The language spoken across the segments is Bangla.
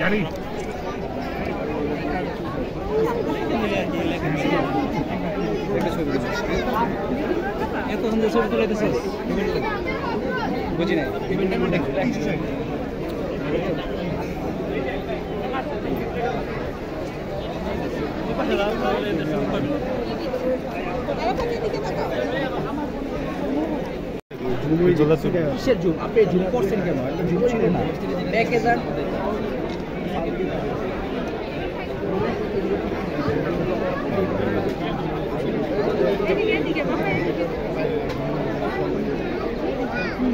يعني কিসের জুম আপনি জুম করছেন কেন জুম ছিল না দেখে যান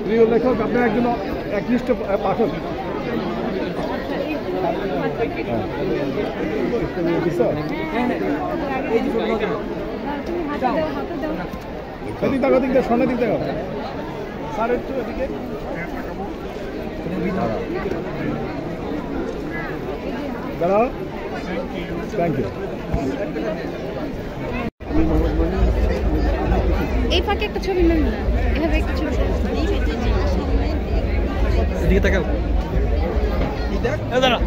প্রিয় লেখক আপনি একজন একনিষ্ঠ পাঠক স্বর্ণের দিক দেখো আর একটু এদিকে দাঁড়াও থ্যাংক ইউ এই ফাঁকে একটা ছবি নেন না এভাবে একটা ছবি এদিকে তাকাও এটা দাঁড়াও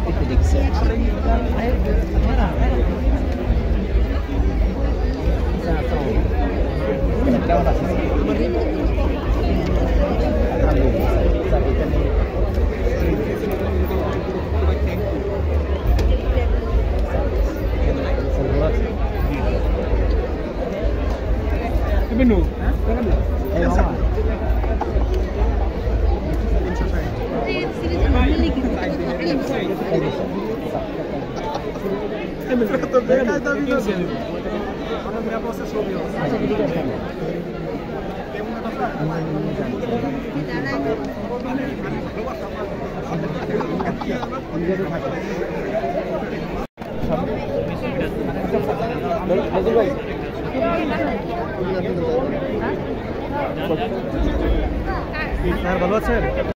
দেখছি